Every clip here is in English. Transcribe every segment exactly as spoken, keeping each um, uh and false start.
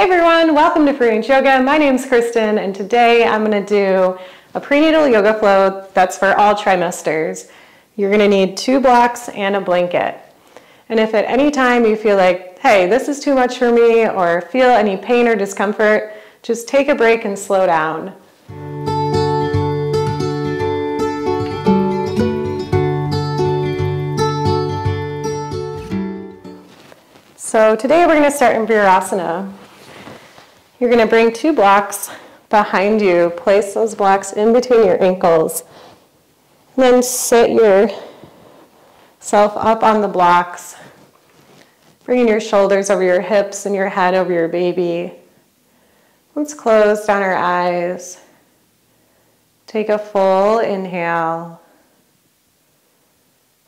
Hey everyone, welcome to Free Range Yoga. My name's Kristen and today I'm going to do a prenatal yoga flow that's for all trimesters. You're going to need two blocks and a blanket. And if at any time you feel like, hey, this is too much for me or feel any pain or discomfort, just take a break and slow down. So today we're going to start in Virasana. You're going to bring two blocks behind you. Place those blocks in between your ankles. And then sit yourself up on the blocks, bringing your shoulders over your hips and your head over your baby. Let's close down our eyes. Take a full inhale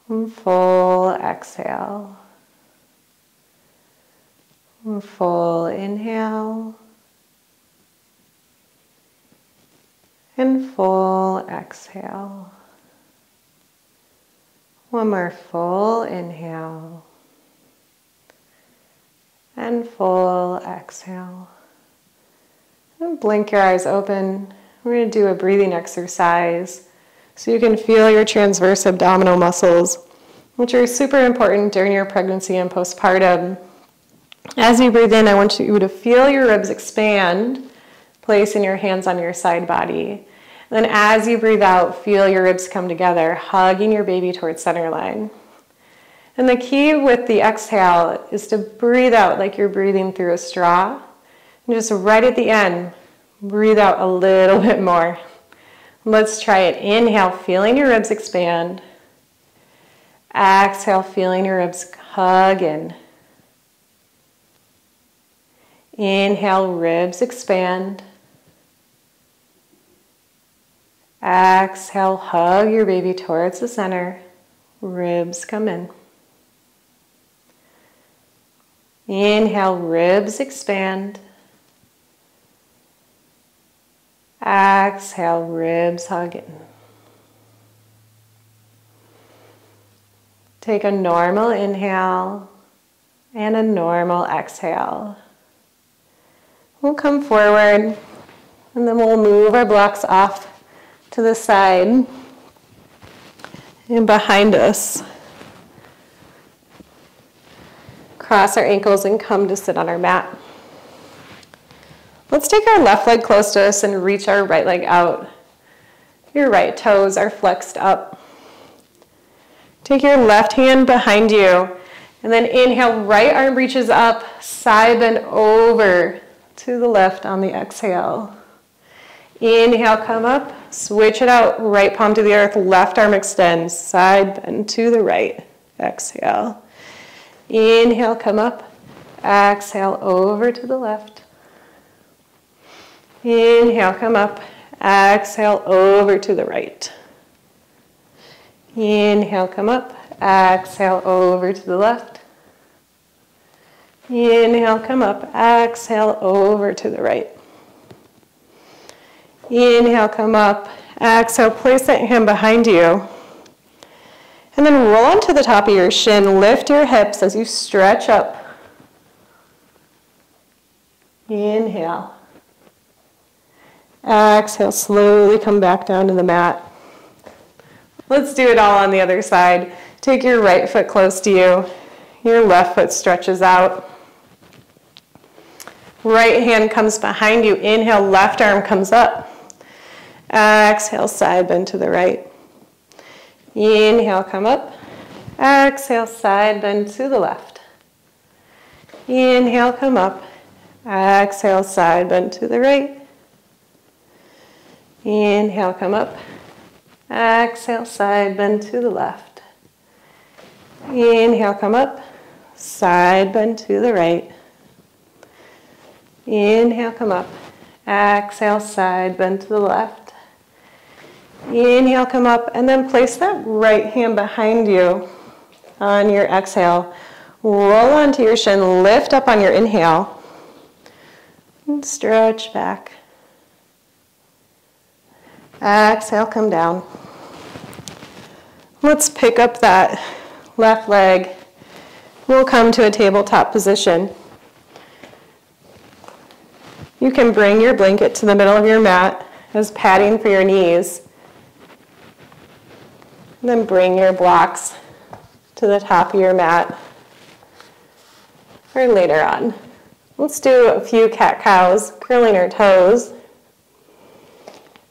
and full exhale. And full inhale. And full exhale. One more full inhale. And full exhale. And blink your eyes open. We're going to do a breathing exercise so you can feel your transverse abdominal muscles, which are super important during your pregnancy and postpartum. As you breathe in, I want you to feel your ribs expand, placing your hands on your side body. And then as you breathe out, feel your ribs come together, hugging your baby towards center line. And the key with the exhale is to breathe out like you're breathing through a straw. And just right at the end, breathe out a little bit more. Let's try it. Inhale, feeling your ribs expand. Exhale, feeling your ribs hug in. Inhale, ribs expand. Exhale, hug your baby towards the center. Ribs come in. Inhale, ribs expand. Exhale, ribs hug in. Take a normal inhale and a normal exhale. We'll come forward and then we'll move our blocks off to the side and behind us. Cross our ankles and come to sit on our mat. Let's take our left leg close to us and reach our right leg out. Your right toes are flexed up. Take your left hand behind you and then inhale, right arm reaches up, side bend over to the left on the exhale. Inhale, come up, switch it out, right palm to the earth, left arm extends, side bend to the right, exhale. Inhale, come up, exhale, over to the left. Inhale, come up, exhale, over to the right. Inhale, come up, exhale, over to the left. Inhale, come up, exhale, over to the right. Inhale, come up, exhale, place that hand behind you. And then roll onto the top of your shin, lift your hips as you stretch up. Inhale. Exhale, slowly come back down to the mat. Let's do it all on the other side. Take your right foot close to you. Your left foot stretches out. Right hand comes behind you. Inhale, left arm comes up. Exhale, side bend to the right. Inhale, come up. Exhale, side bend to the left. Inhale, come up. Exhale, side bend to the right. Inhale, come up. Exhale, side bend to the left. Inhale, come up. Side bend to the right. Inhale, come up. Exhale, side bend to the left. Inhale, come up, and then place that right hand behind you on your exhale. Roll onto your shin, lift up on your inhale, and stretch back. Exhale, come down. Let's pick up that left leg. We'll come to a tabletop position. You can bring your blanket to the middle of your mat as padding for your knees. And then bring your blocks to the top of your mat or later on. Let's do a few cat-cows, curling our toes,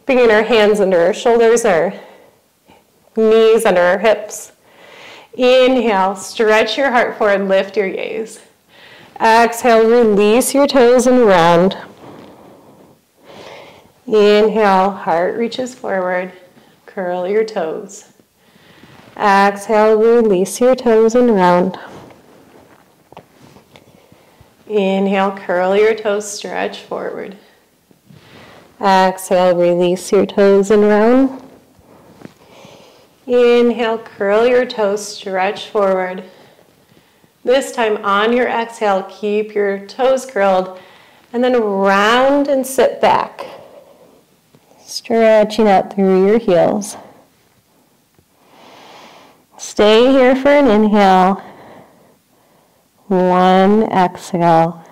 bringing our hands under our shoulders, our knees under our hips. Inhale, stretch your heart forward, lift your gaze. Exhale, release your toes and round. Inhale, heart reaches forward, curl your toes. Exhale, release your toes and round. Inhale, curl your toes, stretch forward. Exhale, release your toes and round. Inhale, curl your toes, stretch forward. This time on your exhale, keep your toes curled and then round and sit back. Stretching out through your heels. Stay here for an inhale. One exhale.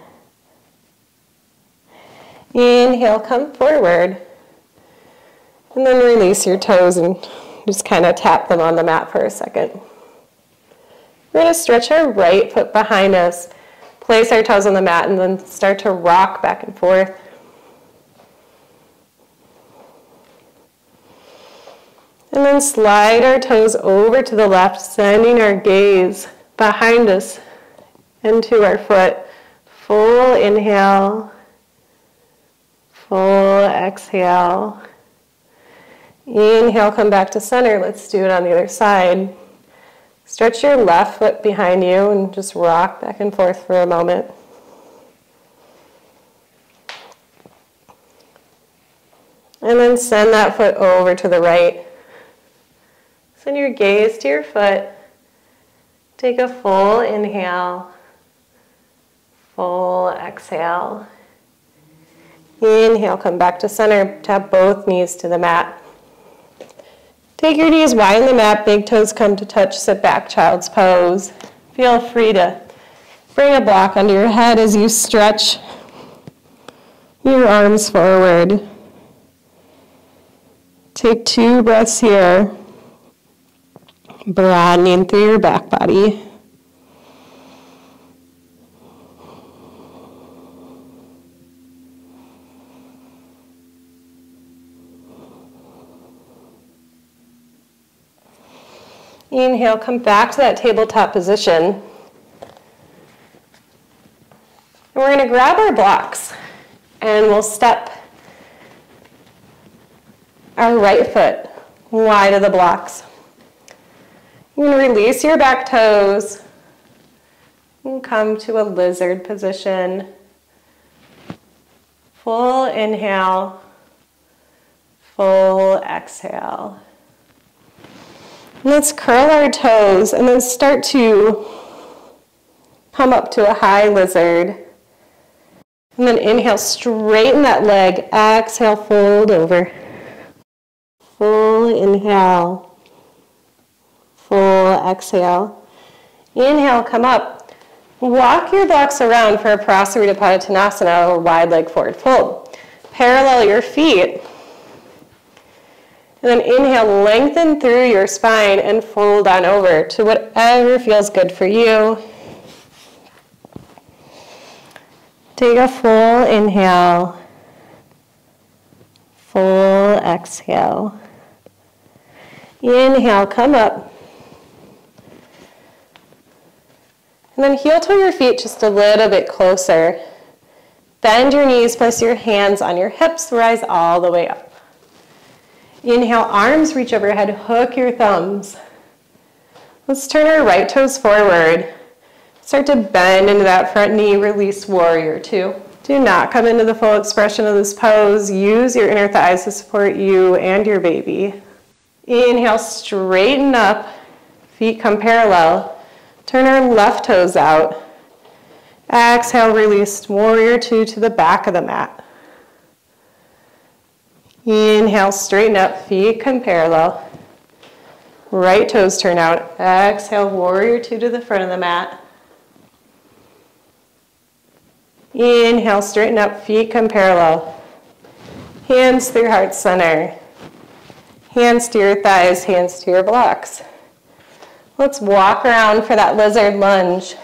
Inhale, come forward. And then release your toes and just kind of tap them on the mat for a second. We're going to stretch our right foot behind us. Place our toes on the mat and then start to rock back and forth. And then slide our toes over to the left, sending our gaze behind us into our foot. Full inhale, full exhale. Inhale, come back to center. Let's do it on the other side. Stretch your left foot behind you and just rock back and forth for a moment. And then send that foot over to the right. Send your gaze to your foot. Take a full inhale, full exhale. Inhale, come back to center. Tap both knees to the mat. Take your knees wide on the mat, big toes come to touch, sit back, child's pose. Feel free to bring a block under your head as you stretch your arms forward. Take two breaths here. Broadening through your back body. Inhale, come back to that tabletop position. And we're going to grab our blocks and we'll step our right foot wide of the blocks. You're going to release your back toes and come to a lizard position. Full inhale, full exhale. Let's curl our toes and then start to come up to a high lizard. And then inhale, straighten that leg. Exhale, fold over. Full inhale. Full exhale. Inhale, come up. Walk your blocks around for a Prasarita Padottanasana or wide leg forward fold. Parallel your feet. And then inhale, lengthen through your spine and fold on over to whatever feels good for you. Take a full inhale. Full exhale. Inhale, come up. And then heel toe your feet just a little bit closer. Bend your knees, place your hands on your hips, rise all the way up. Inhale, arms reach overhead, hook your thumbs. Let's turn our right toes forward. Start to bend into that front knee, release warrior two. Do not come into the full expression of this pose. Use your inner thighs to support you and your baby. Inhale, straighten up, feet come parallel. Turn our left toes out. Exhale, release warrior two to the back of the mat. Inhale, straighten up, feet come parallel. Right toes turn out. Exhale, warrior two to the front of the mat. Inhale, straighten up, feet come parallel. Hands through heart center. Hands to your thighs, hands to your blocks. Let's walk around for that lizard lunge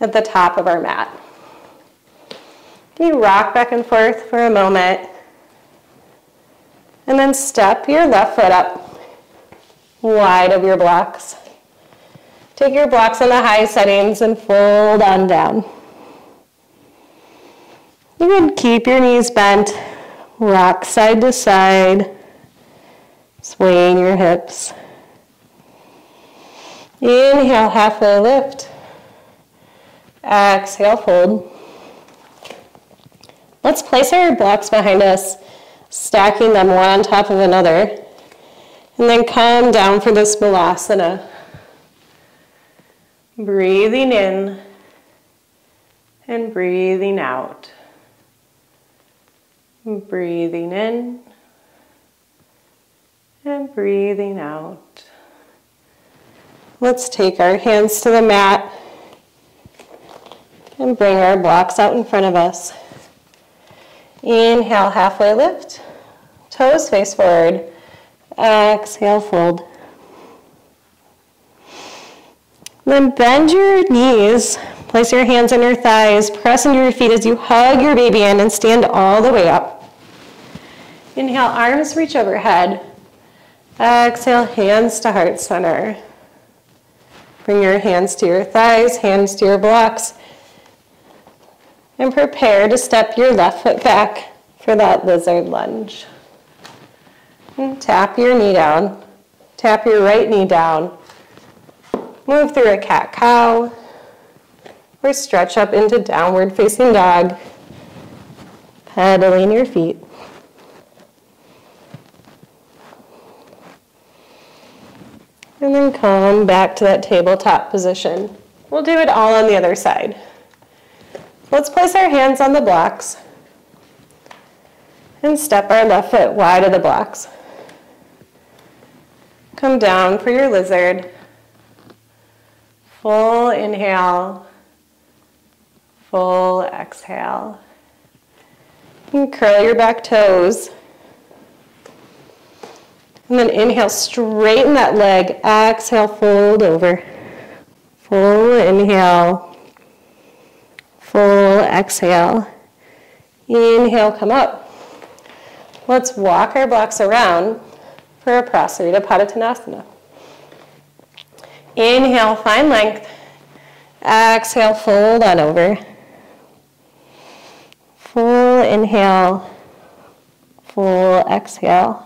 at the top of our mat. You rock back and forth for a moment. And then step your left foot up wide of your blocks. Take your blocks in the high settings and fold on down. You can keep your knees bent, rock side to side, swaying your hips. Inhale, halfway lift. Exhale, fold. Let's place our blocks behind us, stacking them one on top of another, and then come down for this Malasana. Breathing in and breathing out. Breathing in and breathing out. Let's take our hands to the mat and bring our blocks out in front of us. Inhale, halfway lift. Toes face forward. Exhale, fold. Then bend your knees. Place your hands on your thighs. Press into your feet as you hug your baby in and stand all the way up. Inhale, arms reach overhead. Exhale, hands to heart center. Bring your hands to your thighs, hands to your blocks. And prepare to step your left foot back for that lizard lunge. And tap your knee down. Tap your right knee down. Move through a cat-cow. Or stretch up into downward facing dog. Pedaling your feet. And then come back to that tabletop position. We'll do it all on the other side. Let's place our hands on the blocks and step our left foot wide of the blocks. Come down for your lizard. Full inhale, full exhale. And curl your back toes. And then inhale, straighten that leg. Exhale, fold over. Full inhale. Full exhale. Inhale, come up. Let's walk our blocks around for a Prasarita Padottanasana. Inhale, find length. Exhale, fold on over. Full inhale. Full exhale.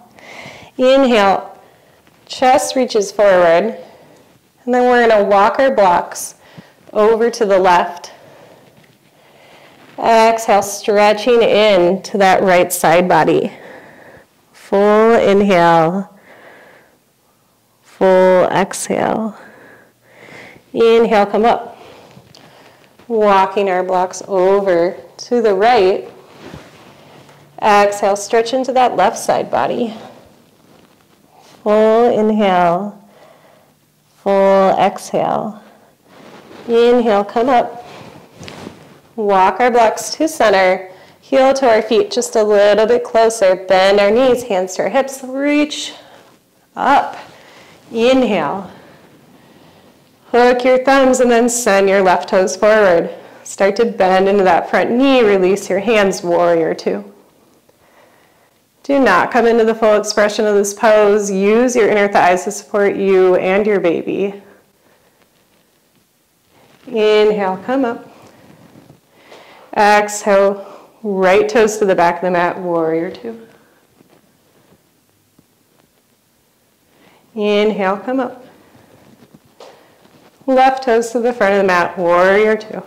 Inhale, chest reaches forward, and then we're going to walk our blocks over to the left. Exhale, stretching in to that right side body. Full inhale, full exhale. Inhale, come up. Walking our blocks over to the right. Exhale, stretch into that left side body. Full inhale, full exhale. Inhale, come up. Walk our blocks to center, heel to our feet just a little bit closer. Bend our knees, hands to our hips, reach up. Inhale. Hook your thumbs and then send your left toes forward. Start to bend into that front knee, release your hands, warrior two. Do not come into the full expression of this pose. Use your inner thighs to support you and your baby. Inhale, come up. Exhale, right toes to the back of the mat, warrior two. Inhale, come up. Left toes to the front of the mat, warrior two.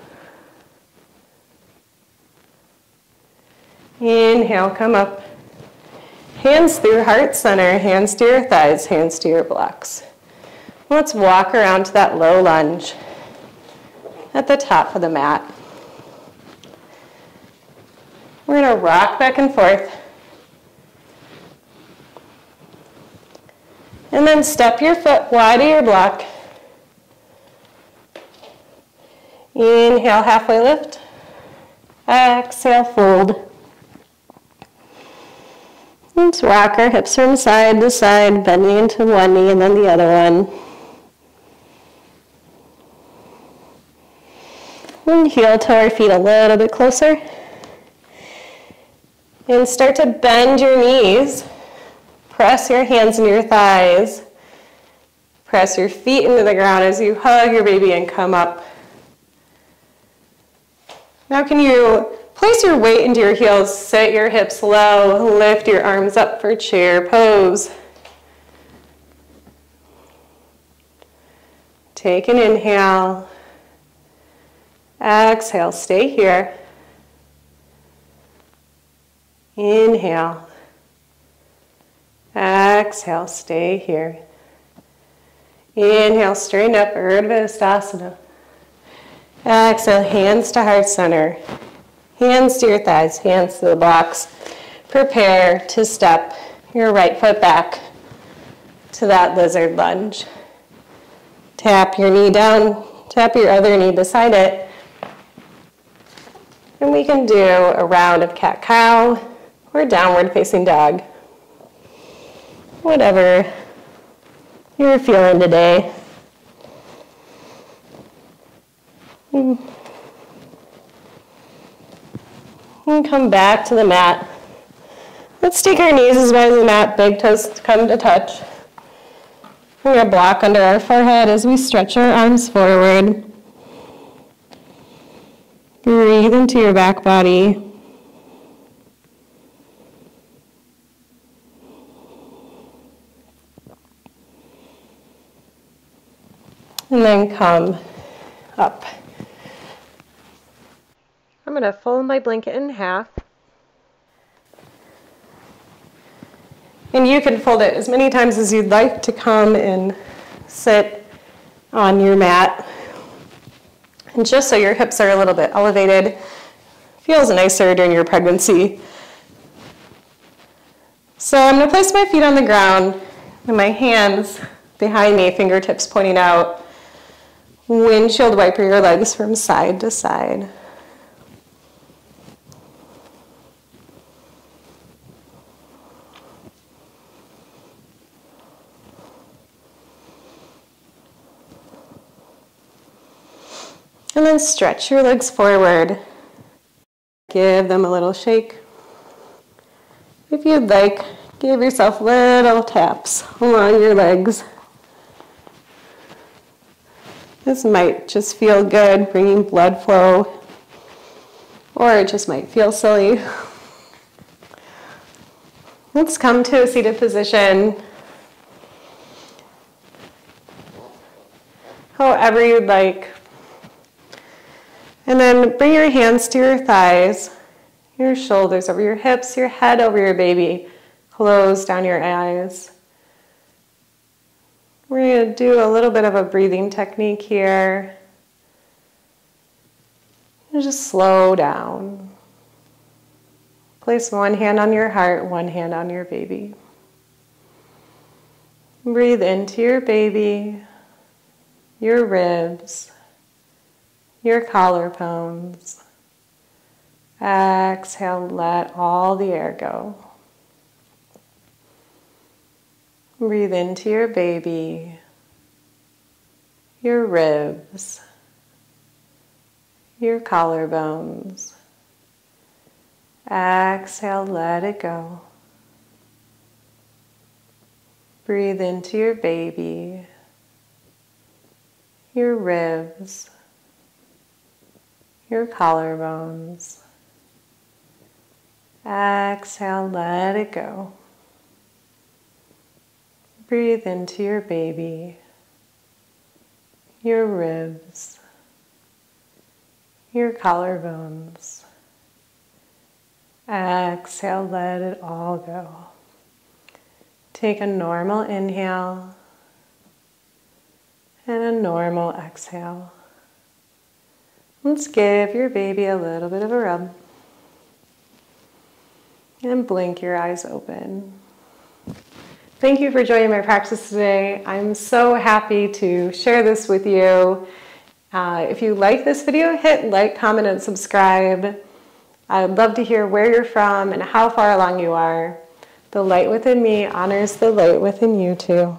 Inhale, come up. Hands through heart center, hands to your thighs, hands to your blocks. Let's walk around to that low lunge at the top of the mat. We're going to rock back and forth. And then step your foot wide of your block. Inhale, halfway lift. Exhale, fold. Let's rock our hips from side to side, bending into one knee and then the other one. And heel to our feet a little bit closer. And start to bend your knees. Press your hands into your thighs. Press your feet into the ground as you hug your baby and come up. Now can you place your weight into your heels, sit your hips low, lift your arms up for chair pose. Take an inhale. Exhale, stay here. Inhale. Exhale, stay here. Inhale, straighten up, Urdhva Hastasana. Exhale, hands to heart center. Hands to your thighs, hands to the blocks. Prepare to step your right foot back to that lizard lunge. Tap your knee down, tap your other knee beside it. And we can do a round of cat-cow or downward facing dog. Whatever you're feeling today. And come back to the mat. Let's take our knees as wide as the mat, big toes come to touch. We're going to block under our forehead as we stretch our arms forward. Breathe into your back body. And then come up. I'm going to fold my blanket in half. And you can fold it as many times as you'd like to come and sit on your mat. And just so your hips are a little bit elevated, feels nicer during your pregnancy. So I'm going to place my feet on the ground and my hands behind me, fingertips pointing out. Windshield wiper your legs from side to side. And then stretch your legs forward. Give them a little shake. If you'd like, give yourself little taps along your legs. This might just feel good, bringing blood flow, or it just might feel silly. Let's come to a seated position. However you'd like. And then bring your hands to your thighs, your shoulders over your hips, your head over your baby. Close down your eyes. We're going to do a little bit of a breathing technique here. And just slow down. Place one hand on your heart, one hand on your baby. Breathe into your baby, your ribs, your collarbones. Exhale, let all the air go. Breathe into your baby, your ribs, your collarbones. Exhale, let it go. Breathe into your baby, your ribs, your collarbones. Exhale, let it go. Breathe into your baby, your ribs, your collarbones. Exhale, let it all go. Take a normal inhale and a normal exhale. Let's give your baby a little bit of a rub and blink your eyes open. Thank you for joining my practice today. I'm so happy to share this with you. Uh, if you like this video, hit like, comment, and subscribe. I would love to hear where you're from and how far along you are. The light within me honors the light within you too.